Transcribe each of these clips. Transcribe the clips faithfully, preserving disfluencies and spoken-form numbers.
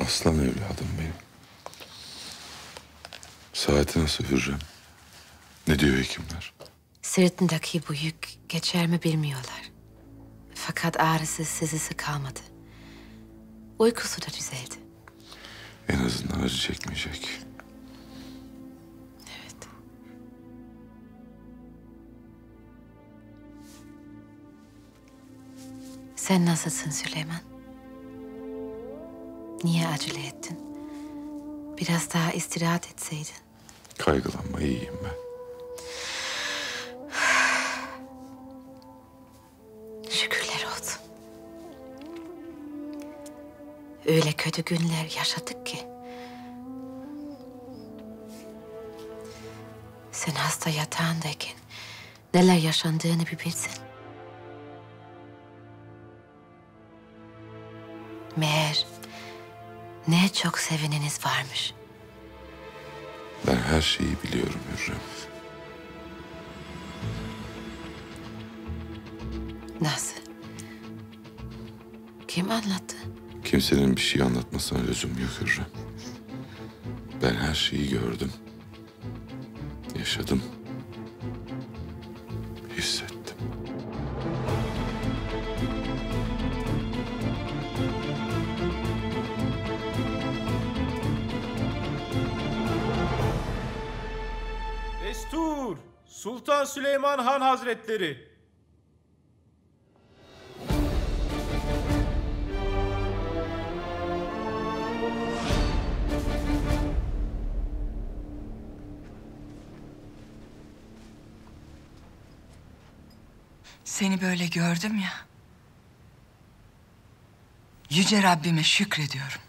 Aslan evladım benim. Saati nasıl Hürrem? Ne diyor hekimler? Sırtındaki bu yük geçer mi bilmiyorlar. Fakat ağrısı sızısı kalmadı. Uykusu da düzeldi. En azından acı çekmeyecek. Evet. Sen nasılsın Süleyman? Niye acele ettin? Biraz daha istirahat etseydin. Kaygılanma, iyiyim ben. Şükürler olsun. Öyle kötü günler yaşadık ki. Sen hasta yatağındayken neler yaşandığını bir bilsin. Meğer ne çok seveniniz varmış. Ben her şeyi biliyorum Hürrem. Nasıl? Kim anlattı? Kimsenin bir şey anlatmasına lüzum yok Hürrem. Ben her şeyi gördüm. Yaşadım. Hissettim. Destur! Sultan Süleyman Han Hazretleri! Seni böyle gördüm ya. Yüce Rabbime şükrediyorum.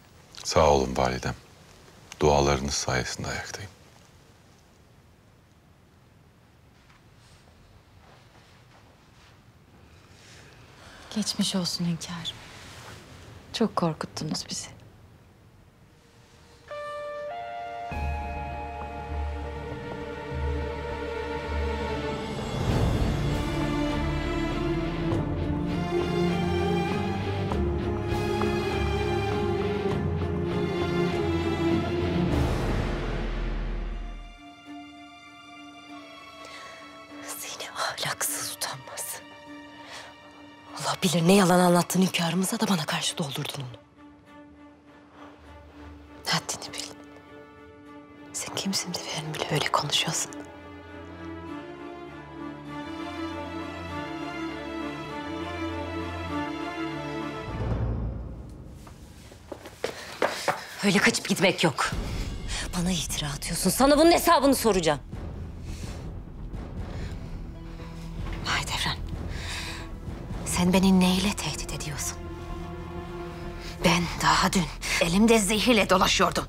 Sağ olun validem. Dualarınız sayesinde ayaktayım. Geçmiş olsun hünkârım. Çok korkuttunuz bizi. Bilir ne yalan anlattın hünkârımıza da bana karşı doldurdun onu. Haddini bil. Sen kimsin de benimle öyle konuşuyorsun? Öyle kaçıp gitmek yok. Bana iftira atıyorsun. Sana bunun hesabını soracağım. Sen beni neyle tehdit ediyorsun? Ben daha dün elimde zehirle dolaşıyordum.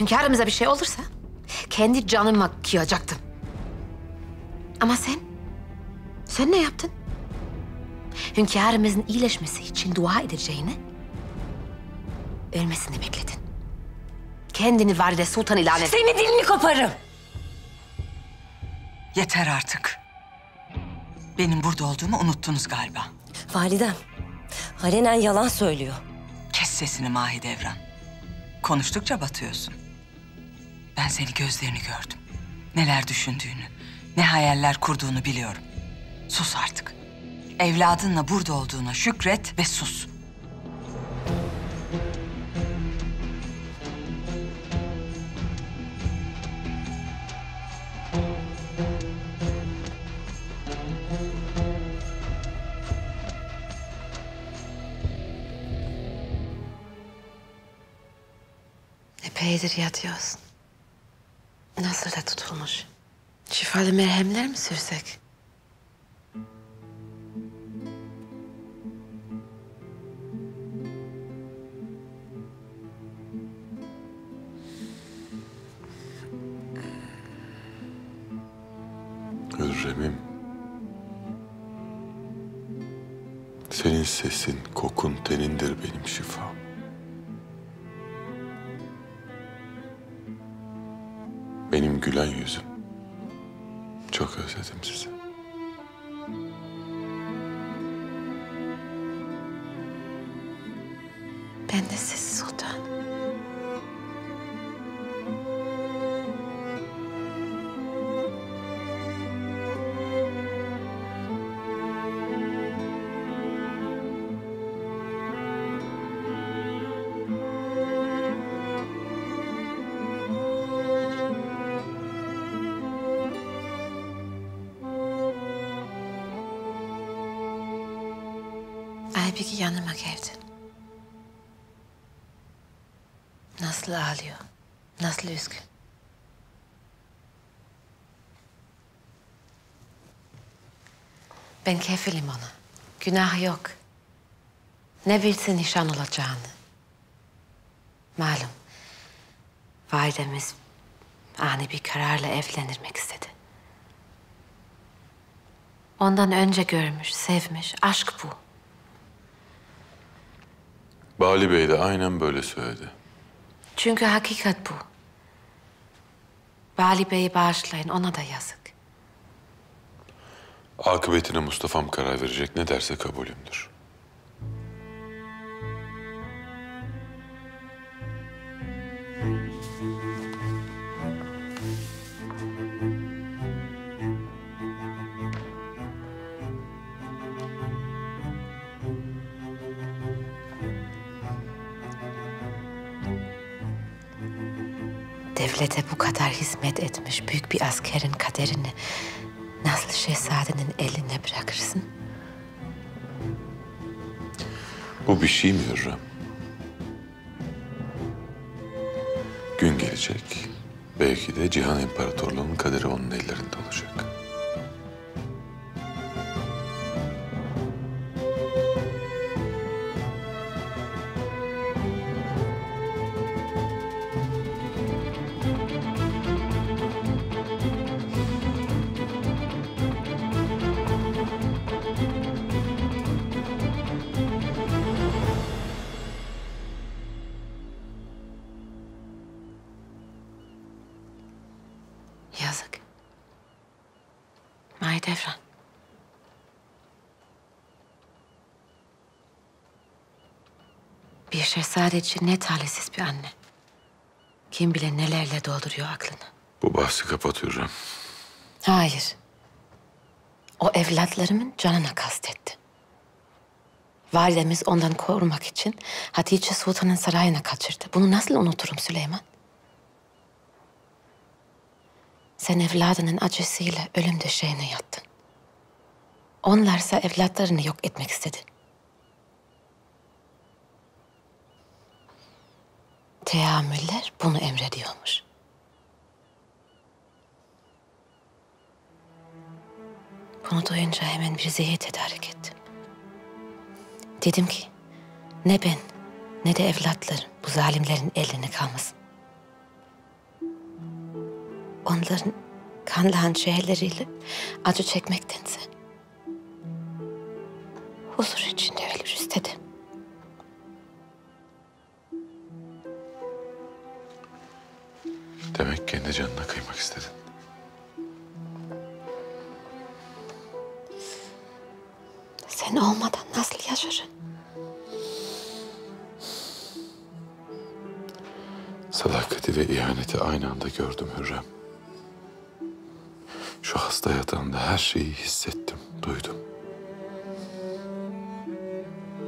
Hünkârımıza bir şey olursa kendi canıma kıyacaktım. Ama sen, sen ne yaptın? Hünkârımızın iyileşmesi için dua edeceğini, ölmesini bekledin. Kendini Valide Sultan ilan et. Senin dilini koparım. Yeter artık. Benim burada olduğumu unuttunuz galiba. Validem, alenen yalan söylüyor. Kes sesini Mahidevran. Konuştukça batıyorsun. Ben seni gözlerini gördüm. Neler düşündüğünü, ne hayaller kurduğunu biliyorum. Sus artık. Evladınla burada olduğuna şükret ve sus. Epeydir yatıyorsun. Nasıl da tutulmuş? Şifalı merhemler mi sürsek? Hürrem'im. Senin sesin, kokun, tenindir benim şifam. Benim gülen yüzüm. Çok özledim sizi. Ben de sizi sultanım. Aybike yanıma geldin. Nasıl ağlıyor, nasıl üzgün. Ben kefilim ona. Günah yok. Ne bilsin nişan olacağını. Malum, validemiz ani bir kararla evlenirmek istedi. Ondan önce görmüş, sevmiş. Aşk bu. Bâli Bey de aynen böyle söyledi. Çünkü hakikat bu. Bâli Bey'i bağışlayın, ona da yazık. Akıbetine Mustafa'm karar verecek, ne derse kabulümdür. Devlete bu kadar hizmet etmiş büyük bir askerin kaderini nasıl şehzadenin eline bırakırsın? Bu bir şey mi Hürrem? Gün gelecek, belki de Cihan İmparatorluğu'nun kaderi onun ellerinde olacak. Mahidevran. Bir şehzade için ne talihsiz bir anne. Kim bile nelerle dolduruyor aklını. Bu bahsi kapatıyorum. Hayır. O evlatlarımın canına kastetti. Validemiz ondan korumak için Hatice Sultan'ın sarayına kaçırdı. Bunu nasıl unuturum Süleyman? Sen evladının acısıyla ölüm döşeğine yattın. Onlarsa evlatlarını yok etmek istedi. Teamüller bunu emrediyormuş. Bunu duyunca hemen bir zehir tedarik ettim. Dedim ki ne ben ne de evlatlarım bu zalimlerin eline kalmasın. Onların kanlı hançerleriyle acı çekmektense huzur içinde ölür istedim. Demek kendi canına kıymak istedin. Sen olmadan nasıl yaşarım? Sadakati ve ihaneti aynı anda gördüm Hürrem. Şu hasta yatağında her şeyi hissettim, duydum.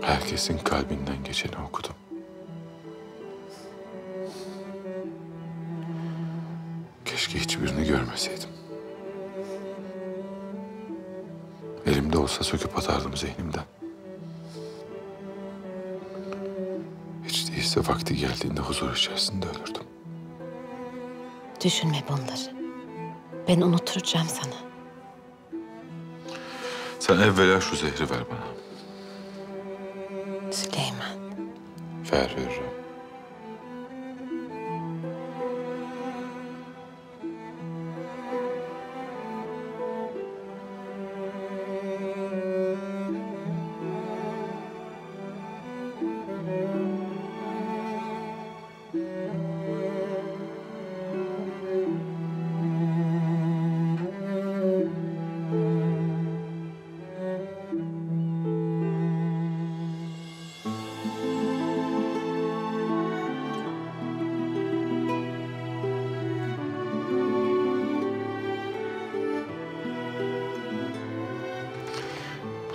Herkesin kalbinden geçeni okudum. Keşke hiçbirini görmeseydim. Elimde olsa söküp atardım zihnimden. Hiç değilse vakti geldiğinde huzur içerisinde ölürdüm. Düşünme bunları. Ben unutturacağım sana. Sen evvela şu zehri ver bana. Süleyman. Ver Hürrem.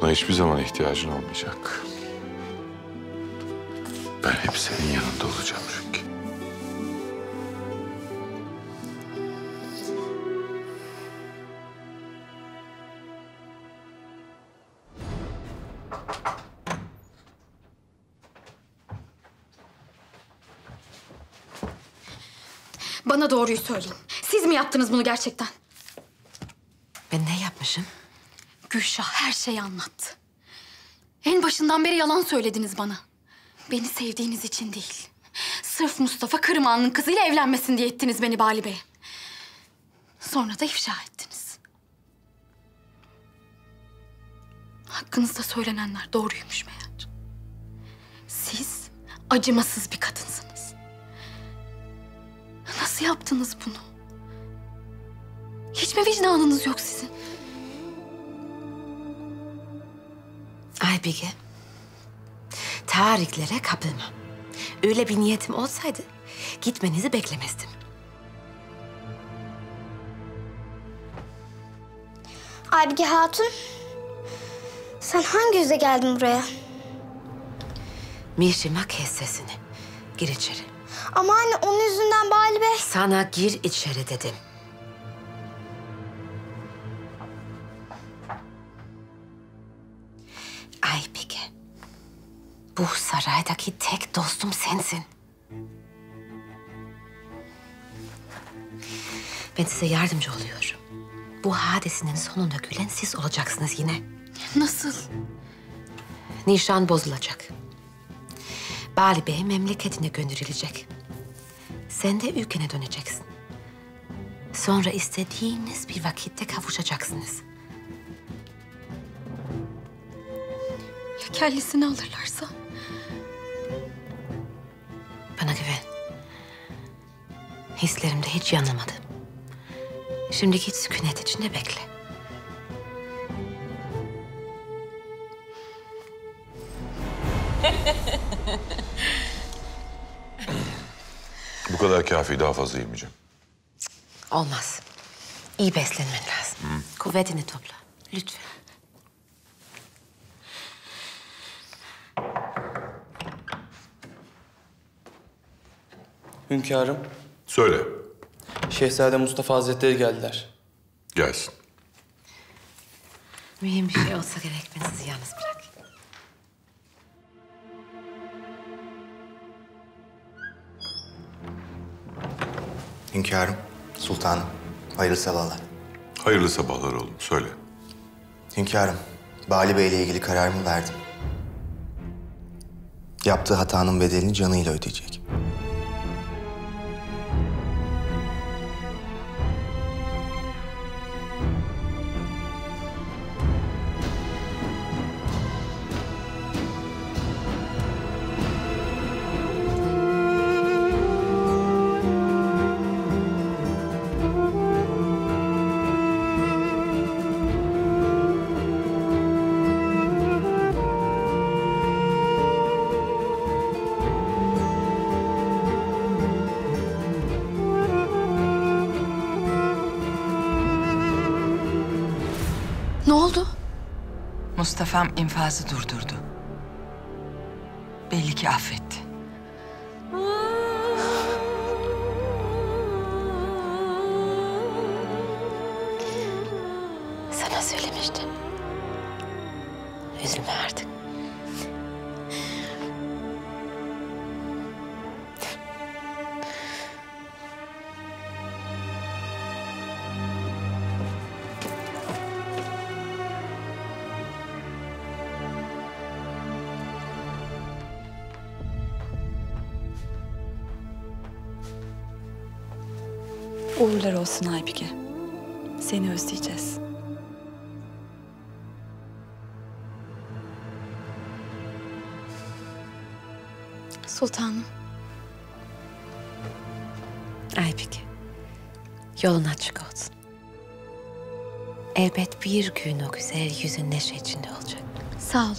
Buna hiçbir zaman ihtiyacın olmayacak. Ben hep senin yanında olacağım çünkü. Bana doğruyu söyleyin. Siz mi yaptınız bunu gerçekten? Ben ne yapmışım? Gülşah her şeyi anlattı. En başından beri yalan söylediniz bana. Beni sevdiğiniz için değil. Sırf Mustafa Kırmağan'ın kızıyla evlenmesin diye ettiniz beni Bâli Bey'e. Sonra da ifşa ettiniz. Hakkınızda söylenenler doğruymuş meğer. Siz acımasız bir kadınsınız. Nasıl yaptınız bunu? Hiç mi vicdanınız yok sizin? Aybike, tarihlere kapılmam. Öyle bir niyetim olsaydı gitmenizi beklemezdim. Aybike Hatun, sen hangi yüzle geldin buraya? Mirşimak hissesini. Gir içeri. Ama anne onun yüzünden Bâli Bey. Sana gir içeri dedim. Aybike, bu saraydaki tek dostum sensin. Ben size yardımcı oluyorum. Bu hadisenin sonunda gülen siz olacaksınız yine. Nasıl? Nişan bozulacak. Bâli Bey memleketine gönderilecek. Sen de ülkene döneceksin. Sonra istediğiniz bir vakitte kavuşacaksınız. Ya kellesini alırlarsa? Bana güven. Hislerimde hiç yanılmadı. Şimdi git sükunet içinde bekle. Bu kadar kafi, daha fazla yemeyeceğim. Olmaz. İyi beslenmen lazım. Hı. Kuvvetini topla. Lütfen. Hünkârım. Söyle. Şehzade Mustafa Hazretleri geldiler. Gelsin. Mühim bir şey olsa gerek, ben sizi yalnız bırak. Hünkârım, sultanım, hayırlı sabahlar. Hayırlı sabahlar oğlum, söyle. Hünkârım, Bâli Bey ile ilgili kararımı verdim. Yaptığı hatanın bedelini canıyla ödeyecek. Mustafa'm infazı durdurdu. Belli ki affetti. Sana söylemiştim. Üzülme artık. Uğurlar olsun Aybike. Seni özleyeceğiz. Sultanım. Aybike, yolun açık olsun. Elbet bir gün o güzel yüzün neşe içinde olacak. Sağ olun.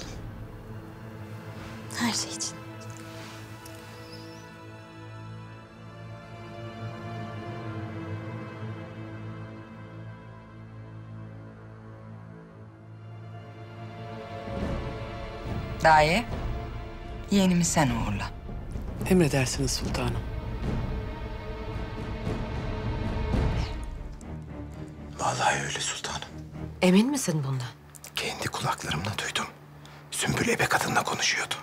Her şey için. Daye, yeğenimi sen uğurla. Emredersiniz sultanım. Vallahi öyle sultanım. Emin misin bundan? Kendi kulaklarımla duydum. Sümbül ebe kadınla konuşuyordu.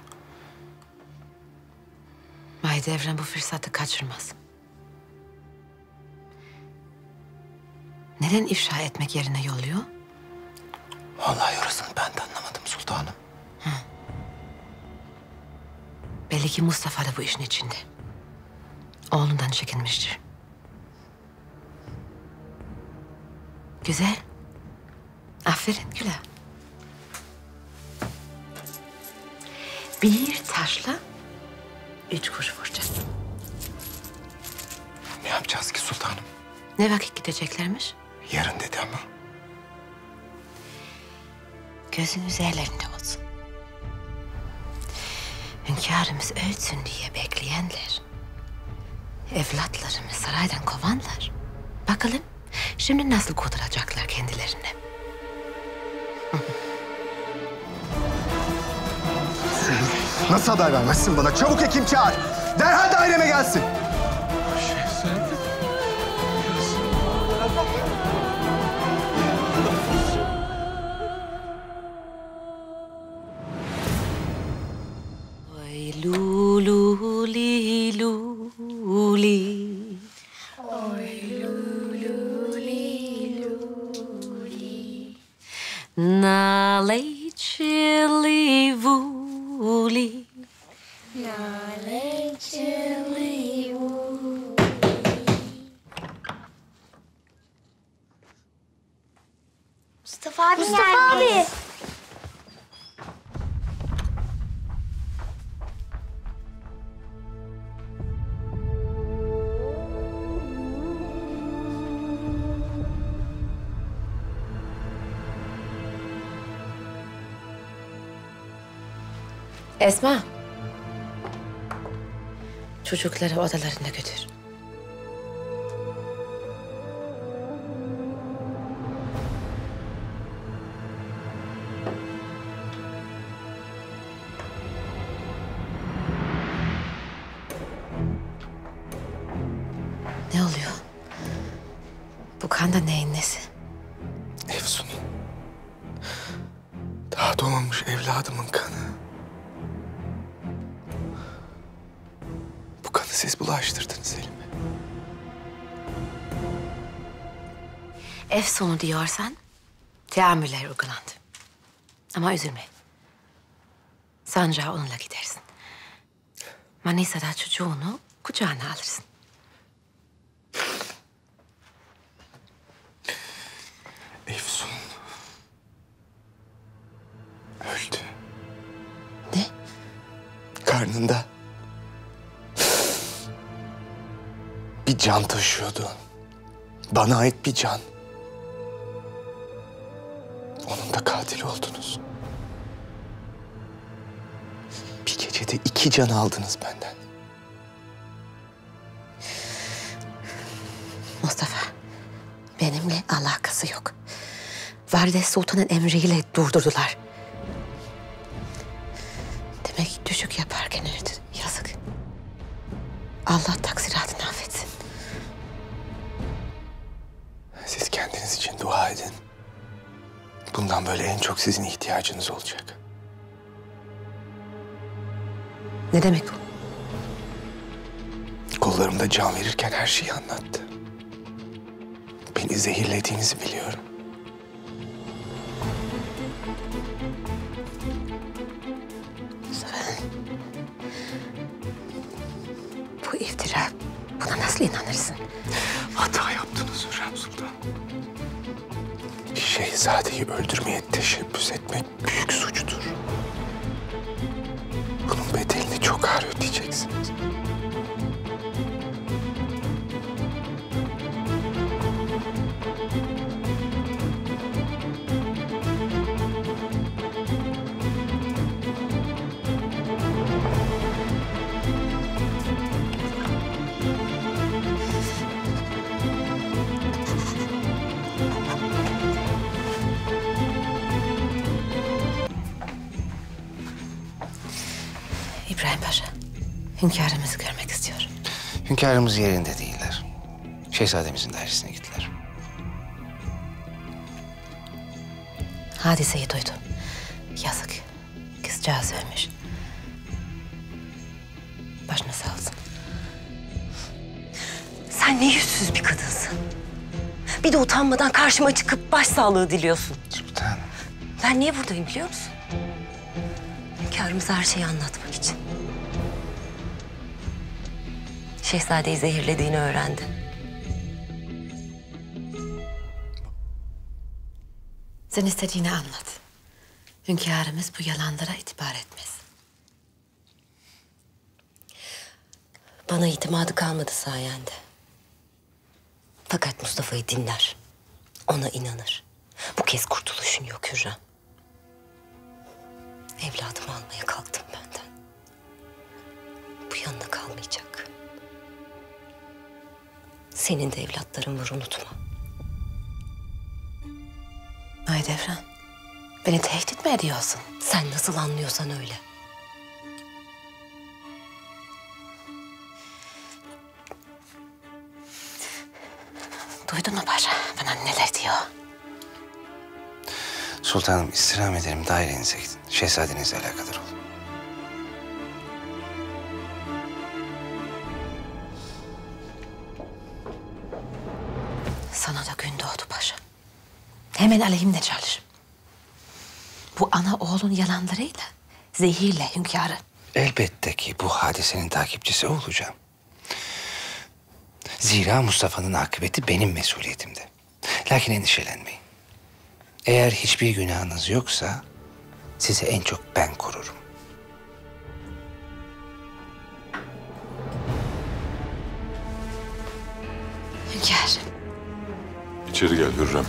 Mahidevran bu fırsatı kaçırmaz. neden ifşa etmek yerine yolluyor? Vallahi orasını ben de anlamadım sultanım. Hı. Belli ki Mustafa da bu işin içinde. Oğlundan çekinmiştir. Güzel. Aferin Gül'a. Bir taşla üç kuş vuracağız. Ne yapacağız ki sultanım? Ne vakit gideceklermiş? Yarın dedi ama. Gözün üzerlerinde olsun. Hünkârımız ölsün diye bekleyenler, evlatlarımı saraydan kovanlar. Bakalım şimdi nasıl kurtaracaklar kendilerini. Nasıl haber vermezsin bana? Çabuk hekim çağır. Derhal daireme gelsin. Şehzade. Oy lululi luli. Oy lululi luli. Naley çili vuli. Mustafa abi Mustafa gelmiş. Abi. Esma. Çocukları odalarına götür. Ne oluyor? Bu kan da neyin nesi? Efsun'un daha doğmamış evladımın kanı. Siz bulaştırdınız Selim'e. Efsun'u diyorsan teamüller uygulandı. Ama üzülme. Sancağı onunla gidersin. Manisa'da çocuğunu kucağına alırsın. Efsun öldü. Ne? Karnında bir can taşıyordu. Bana ait bir can. Onun da katili oldunuz. Bir gecede iki can aldınız benden. Mustafa, benimle alakası yok. Valide Sultan'ın emriyle durdurdular. Demek düşük yaparken öldü. Yazık. Allah taksiratını affetsin. Siz kendiniz için dua edin. Bundan böyle en çok sizin ihtiyacınız olacak. Ne demek bu? Kollarımda can verirken her şeyi anlattı. Beni zehirlediğinizi biliyorum. Bu iftira, buna nasıl inanırsın? Hata yaptınız Hürrem Sultan. Şehzadeyi öldürmeye teşebbüs etmek büyük suçtur. Bunun bedelini çok ağır ödeyeceksiniz. Hünkârımızı görmek istiyorum. Hünkârımız yerinde değiller. Şehzademizin dairesine gittiler. Hadiseyi duydum. Yazık. Kızcağız ölmüş. Başına sağ olsun. Sen ne yüzsüz bir kadınsın. Bir de utanmadan karşıma çıkıp başsağlığı diliyorsun. Sultanım. Ben niye buradayım biliyor musun? Hünkârımıza her şeyi anlatmak için. Şehzadeyi zehirlediğini öğrendi. Sen istediğini anlat. Hünkârımız bu yalanlara itibar etmez. Bana itimadı kalmadı sayende. Fakat Mustafa'yı dinler. Ona inanır. Bu kez kurtuluşun yok Hürrem. Evladımı almaya kalktım benden. Bu yanına kalmayacak. Senin de evlatların var, unutma. Mahidevran, beni tehdit mi ediyorsun? Sen nasıl anlıyorsan öyle. Duydun mu Paşa? Bana neler diyor? Sultanım, istirham ederim, dairenize gidin. Şehzadenizle alakadar olun. Sana da gün doğdu Paşa. Hemen aleyhimle çalış. Bu ana oğlun yalanlarıyla, zehirle hünkârı. Elbette ki bu hadisenin takipçisi olacağım. Zira Mustafa'nın akıbeti benim mesuliyetimde. Lakin endişelenmeyin. Eğer hiçbir günahınız yoksa sizi en çok ben korurum. Hünkârım. İçeri gel Hürrem.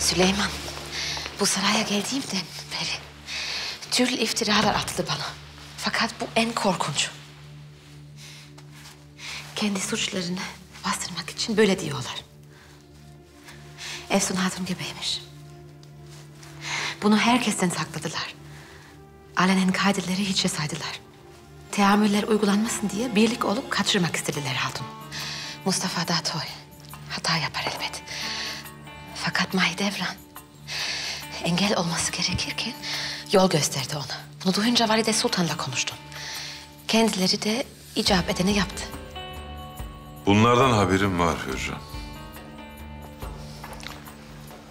Süleyman, bu saraya geldiğimden beri türlü iftiralar atıldı bana. Fakat bu en korkuncu. Kendi suçlarını bastırmak için böyle diyorlar. Efsun Hatun gebeymiş. Bunu herkesten sakladılar. Alenen kaydeleri hiçe saydılar. Teamüller uygulanmasın diye birlik olup kaçırmak istediler Hatun. Mustafa da toy. Hata yapar elbet. Fakat Mahidevran engel olması gerekirken yol gösterdi ona. Bunu duyunca Valide Sultan'la konuştum. Kendileri de icap edeni yaptı. Bunlardan haberim var Hürrem.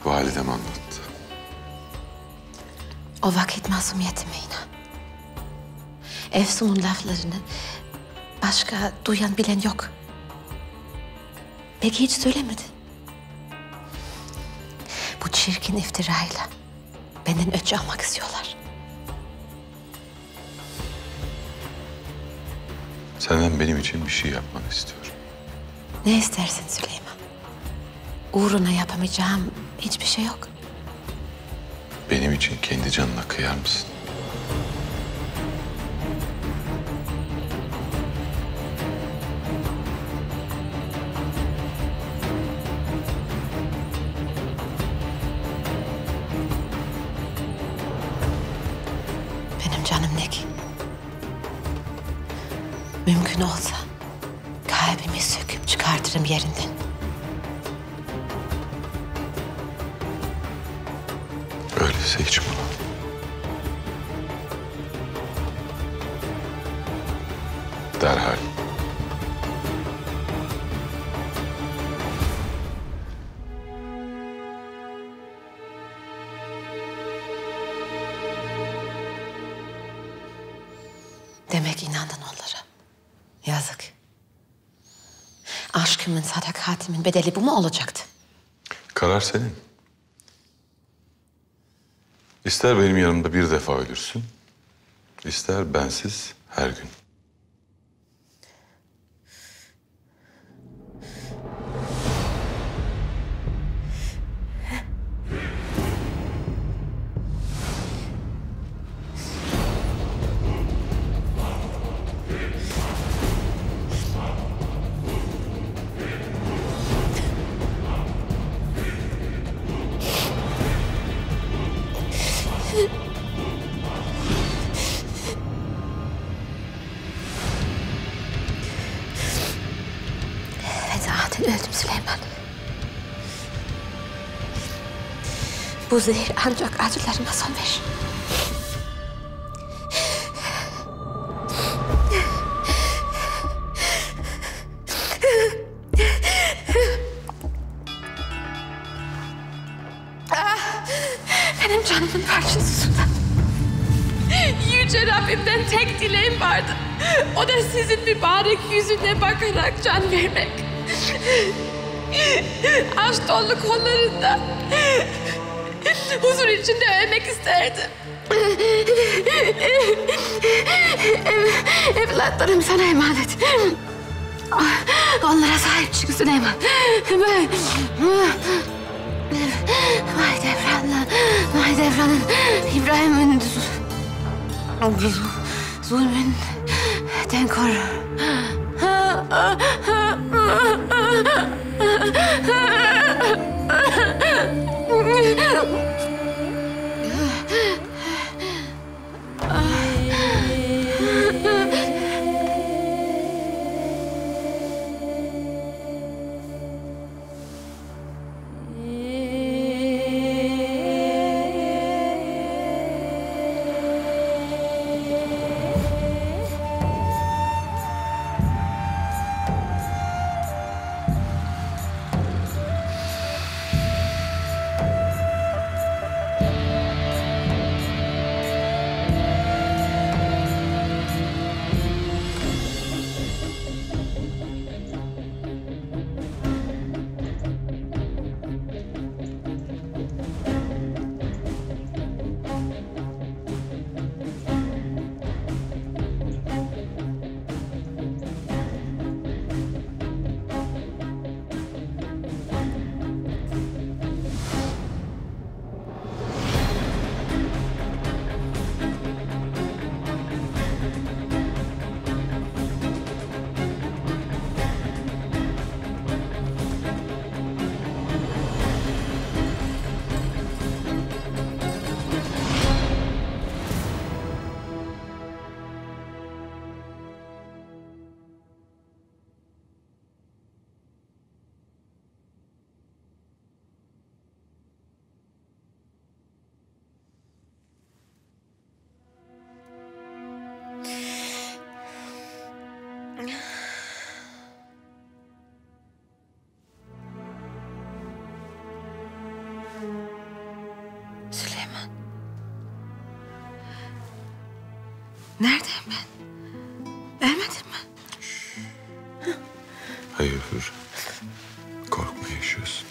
Validem anlattı. O vakit masumiyetime inan. Efsun'un laflarını başka duyan bilen yok. Peki hiç söylemedi. Bu çirkin iftirayla benden öç almak istiyorlar. Senden benim için bir şey yapmanı istiyorum. Ne istersin Süleyman? Uğruna yapamayacağım hiçbir şey yok. Benim için kendi canına kıyar mısın? Benim canım ne ki? Mümkün olsa kalbimi söküp çıkartırım yerinden. Öyleyse hiç bunu. Derhal. Demek inandın onlara. Yazık. Aşkımın, sadakatimin bedeli bu mu olacaktı? Karar senin. İster benim yanımda bir defa ölürsün, ister bensiz her gün. Bu zehir ancak acılarıma son verir. canının parçasısın. Yüce Rabbimden tek dileğim vardı. O da sizin mübarek yüzüne bakarak can vermek. Aşk dolu kollarında huzur içinde ölmek isterdim. Ev, evlatlarım sana emanet. Onlara sahip çık Süleyman. Mahidevran'la, Mahidevran'ın, İbrahim'in zulmünden koru. Süleyman. Neredeyim ben? Ölmedin mi? Hayır Hürrem. Korkma, yaşıyorsun.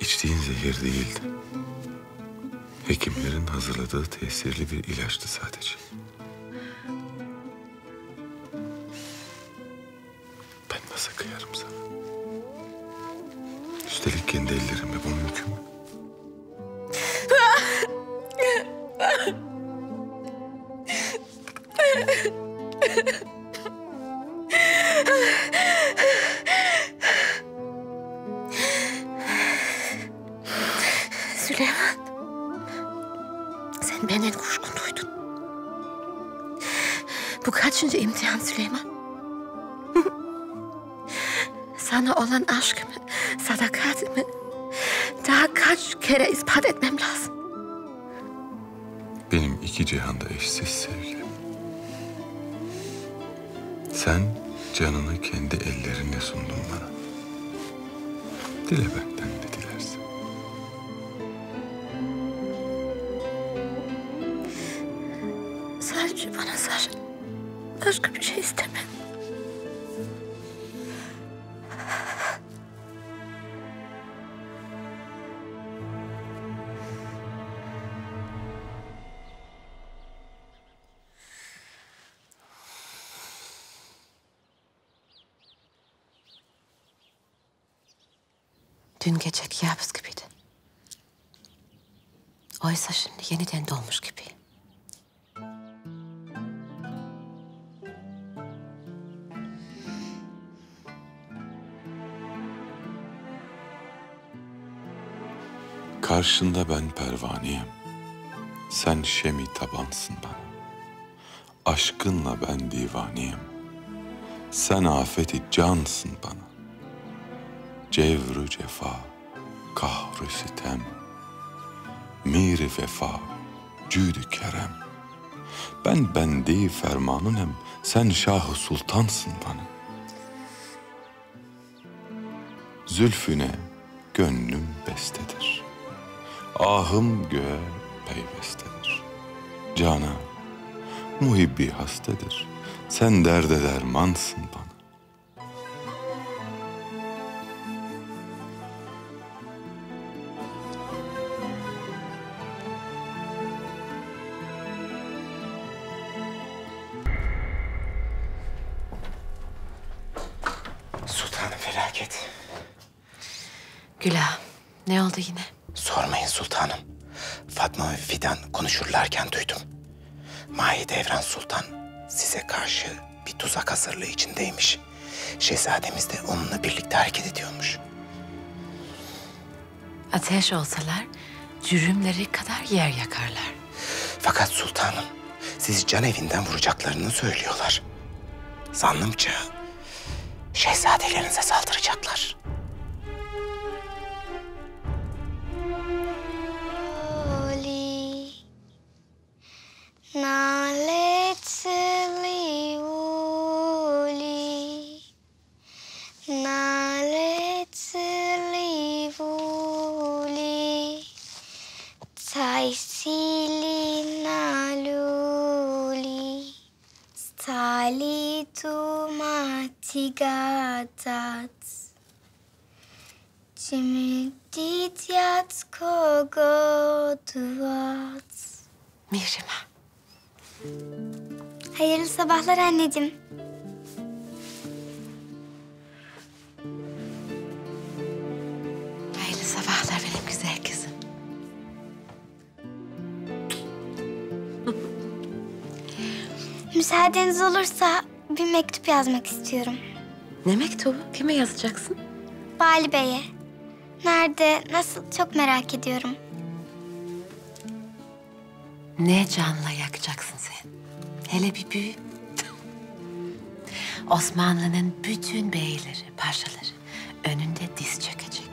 İçtiğin zehir değildi. Hekimlerin hazırladığı tesirli bir ilaçtı sadece. Üstelik kendi ellerimle, bu mümkün mü? Süleyman, sen benden kuşkun duydun. Bu kaçıncı imtihan Süleyman? Sana olan aşkımı, sadakatimi daha kaç kere ispat etmem lazım? Benim iki cihanda eşsiz sevgilim. Sen canını kendi ellerine sundun bana. Dile benden de dilersin. Sadece bana sarıl. Başka bir şey istemem. Dün geceki kabus gibiydi. Oysa şimdi yeniden doğmuş gibi. Karşında ben pervaneyim. Sen şemi tabansın bana. Aşkınla ben divaneyim. Sen afeti cansın bana. Cevr-ü cefa, kahr-ü sitem, mir-i vefa, cüd-ü kerem. Ben bendi fermanınem, sen şah-ı sultansın bana. Zülfüne gönlüm bestedir, ahım göğe peyvestedir. Cana, muhibbi hastedir, sen derde dermansın bana. Sultanım felaket. Gül ağam, ne oldu yine? Sormayın sultanım. Fatma ve Fidan konuşurlarken duydum. Mahidevran Sultan size karşı bir tuzak hazırlığı içindeymiş. Şehzademiz de onunla birlikte hareket ediyormuş. Ateş olsalar cürümleri kadar yer yakarlar. Fakat sultanım, sizi can evinden vuracaklarını söylüyorlar. Zannımca şehzadelerinize saldıracaklar. Naletli voli, naletli voli, taysili naluli, stali tumatigatat, cimdityat kogoduvat. Mihrimah. Hayırlı sabahlar anneciğim. Hayırlı sabahlar benim güzel kızım. Müsaadeniz olursa bir mektup yazmak istiyorum. Ne mektubu? Kime yazacaksın? Bâli Bey'e. Nerede, nasıl çok merak ediyorum. Ne canla yakacaksın sen? Hele bir büyü. Osmanlı'nın bütün beyleri, paşaları önünde diz çökecek.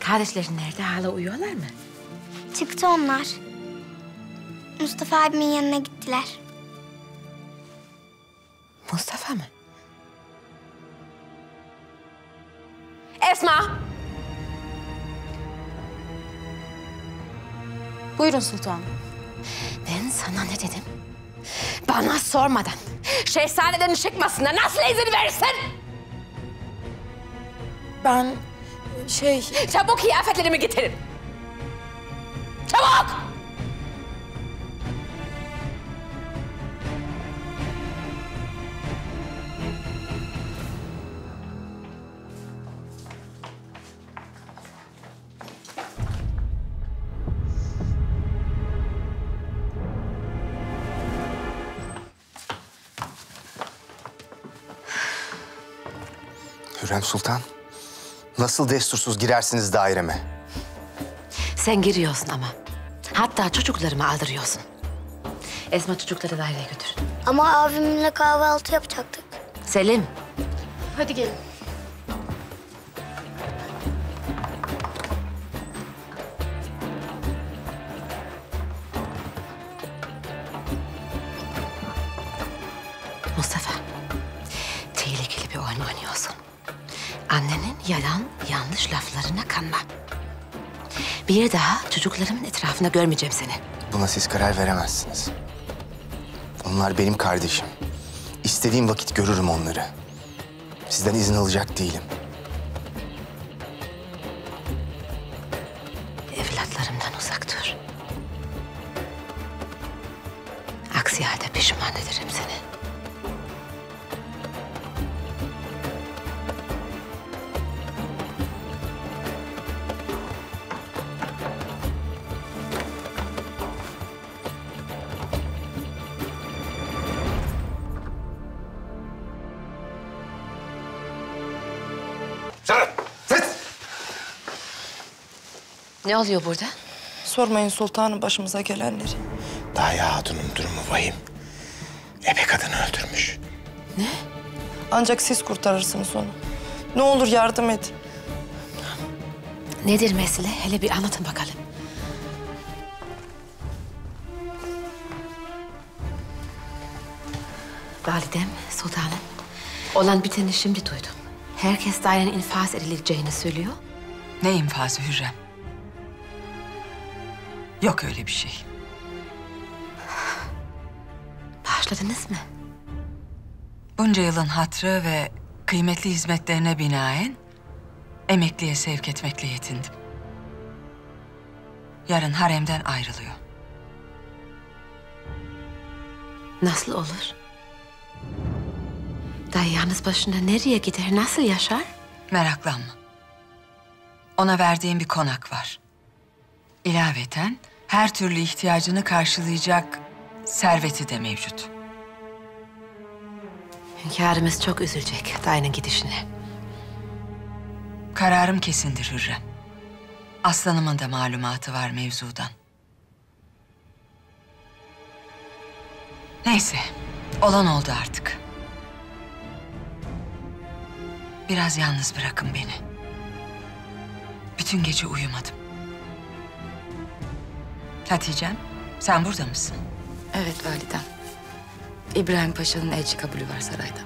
Kardeşlerin nerede? Hala uyuyorlar mı? Çıktı onlar. Mustafa abimin yanına gittiler. Mustafa mı? Esma! Buyurun sultanım. Ben sana ne dedim? Bana sormadan şehzadelerin çıkmasına nasıl izin verirsin? Ben şey... Çabuk kıyafetlerimi getirin. Çabuk! Hürrem Sultan, nasıl destursuz girersiniz daireme? Sen giriyorsun ama. Hatta çocuklarımı aldırıyorsun. Esma, çocukları daireye götür. Ama abimle kahvaltı yapacaktık. Selim. Hadi gelin. Mustafa, tehlikeli bir oyun oynuyorsun. Annenin yalan, yanlış laflarına kanma. Bir daha çocuklarımın etrafında görmeyeceğim seni. Buna siz karar veremezsiniz. Onlar benim kardeşim. İstediğim vakit görürüm onları. Sizden izin alacak değilim. Evlatlarımdan uzak dur. Aksi halde pişman ederim seni. Ne oluyor burada? Sormayın sultanım başımıza gelenleri. Daya Hatun'un durumu vahim. Ebe kadını öldürmüş. Ne? Ancak siz kurtarırsınız onu. Ne olur yardım edin. Nedir mesele? Hele bir anlatın bakalım. Validem, sultanım. Olan biteni şimdi duydum. Herkes dairenin infaz edileceğini söylüyor. Ne infazı Hürrem? Yok öyle bir şey. Bağışladınız mı? Bunca yılın hatrı ve kıymetli hizmetlerine binaen emekliye sevk etmekle yetindim. Yarın haremden ayrılıyor. Nasıl olur? Dayı yalnız başına nereye gider, nasıl yaşar? Meraklanma. Ona verdiğim bir konak var. İlaveten her türlü ihtiyacını karşılayacak serveti de mevcut. Hünkârımız çok üzülecek dayının gidişine. Kararım kesindir Hürrem. Aslanımın da malumatı var mevzudan. Neyse, olan oldu artık. Biraz yalnız bırakın beni. Bütün gece uyumadım. Hatice'm, sen burada mısın? Evet validem. İbrahim Paşa'nın elçi kabulü var sarayda.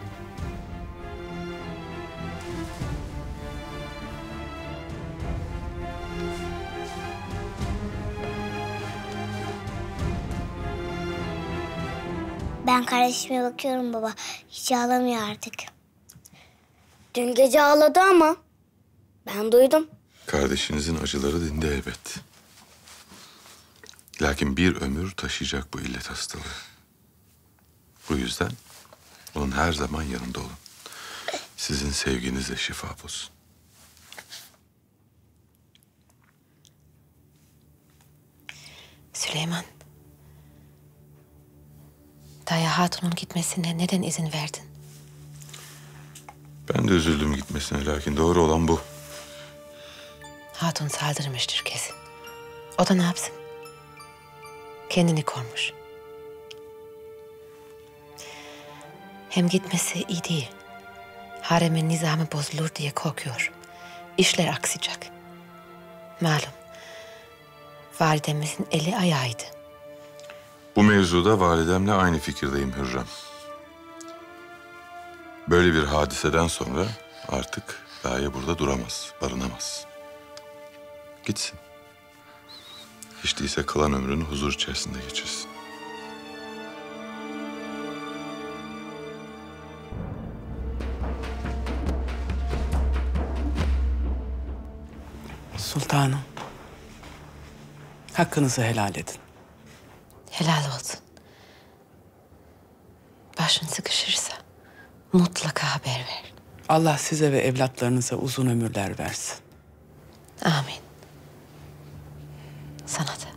Ben kardeşime bakıyorum baba. Hiç ağlamıyor artık. Dün gece ağladı ama ben duydum. Kardeşinizin acıları dindi elbet. Lakin bir ömür taşıyacak bu illet hastalığı. Bu yüzden onun her zaman yanında olun. Sizin sevginizle şifa bulsun. Süleyman. Dayı Hatun'un gitmesine neden izin verdin? Ben de üzüldüm gitmesine, lakin doğru olan bu. Hatun saldırmıştır kesin. O da ne yapsın? Kendini korumuş. Hem gitmesi iyi değil. Haremin nizamı bozulur diye korkuyor. İşler aksayacak. Malum, validemizin eli ayağıydı. Bu mevzuda validemle aynı fikirdeyim Hürrem. Böyle bir hadiseden sonra artık dahi burada duramaz, barınamaz. Gitsin. Hiç değilse kalan ömrünü huzur içerisinde geçirsin. Sultanım, hakkınızı helal edin. Helal olsun. Başın sıkışırsa mutlaka haber ver. Allah size ve evlatlarınıza uzun ömürler versin. Amin. Sana da.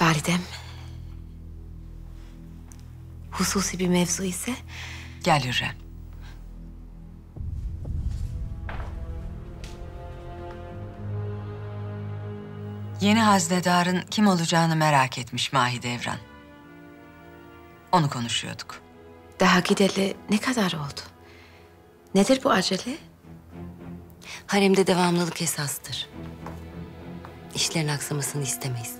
Validem, hususi bir mevzu ise... Gel Hürrem. Yeni haznedarın kim olacağını merak etmiş Mahidevran. Onu konuşuyorduk. Daha gideli ne kadar oldu? Nedir bu acele? Haremde devamlılık esastır. İşlerin aksamasını istemeyiz.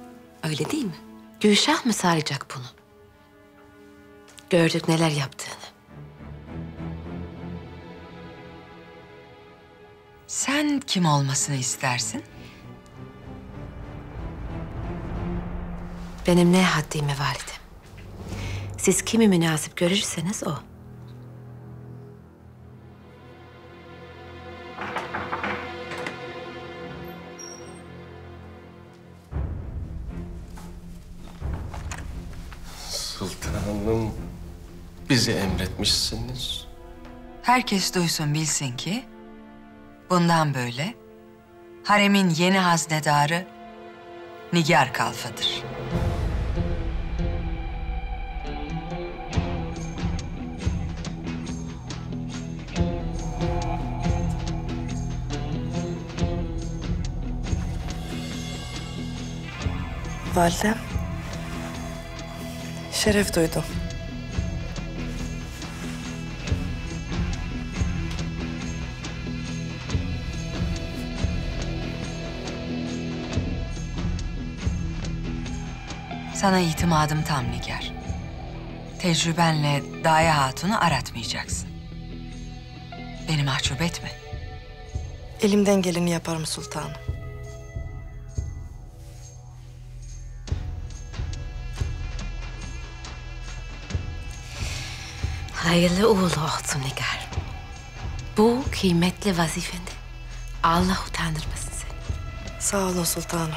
Öyle değil mi? Gülşah mı saracak bunu? Gördük neler yaptığını. Sen kim olmasını istersin? Benim ne haddime validem. Siz kimi münasip görürseniz o. Bizi emretmişsiniz. Herkes duysun bilsin ki bundan böyle haremin yeni haznedarı Nigar Kalfa'dır. Validem, şeref duydum. Sana itimadım tam Nigar. Tecrübenle Daye Hatun'u aratmayacaksın. Beni mahcup etme. Elimden geleni yaparım sultanım. Hayırlı uğurlu olsun Nigar. Bu kıymetli vazifende Allah utandırmasın seni. Sağ ol sultanım.